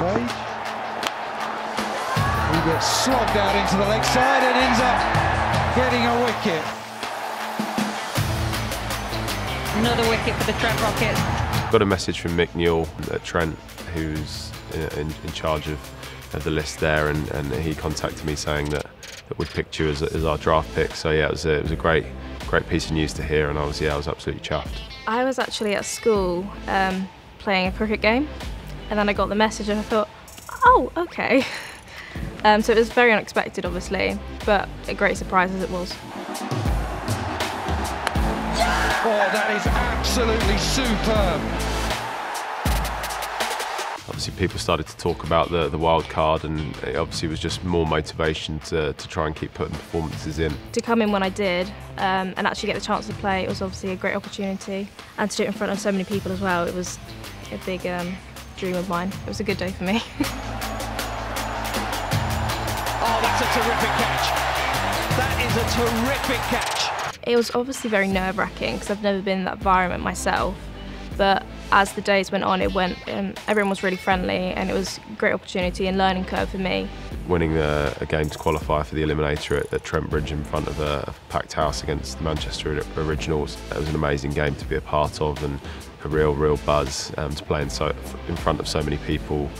Page. He gets slogged out into the leg side and ends up getting a wicket. Another wicket for the Trent Rockets. Got a message from Mick Newell at Trent, who's in charge of the list there, and he contacted me saying that we picked you as our draft pick. So yeah, it was a great piece of news to hear, and I was absolutely chuffed. I was actually at school playing a cricket game, and then I got the message and I thought, oh, okay. So it was very unexpected, obviously, but a great surprise as it was. Yeah! Oh, that is absolutely superb. Obviously, people started to talk about the wild card, and it obviously was just more motivation to try and keep putting performances in. To come in when I did and actually get the chance to play, it was obviously a great opportunity, and to do it in front of so many people as well, it was a big dream of mine. It was a good day for me. Oh, that's a terrific catch. That is a terrific catch. It was obviously very nerve-wracking because I've never been in that environment myself, but as the days went on, everyone was really friendly, and it was a great opportunity and learning curve for me. Winning a game to qualify for the eliminator at Trent Bridge in front of a packed house against the Manchester Originals, it was an amazing game to be a part of, and a real buzz to play in front of so many people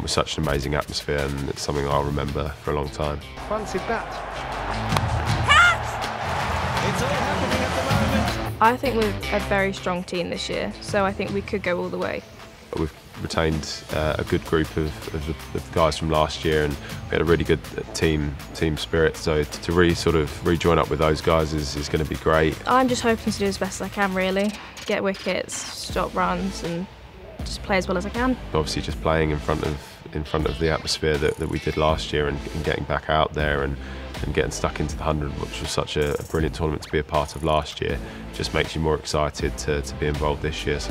with such an amazing atmosphere, and it's something I'll remember for a long time. Fancied that. Cat! It's all happening at the moment. I think we're a very strong team this year, so I think we could go all the way. We've retained a good group of guys from last year, and we had a really good team spirit, so to really sort of rejoin up with those guys is going to be great. I'm just hoping to do as best as I can, really. Get wickets, stop runs, and just play as well as I can. Obviously just playing in front of the atmosphere that we did last year, and getting back out there and getting stuck into the Hundred, which was such a brilliant tournament to be a part of last year, just makes you more excited to be involved this year. So.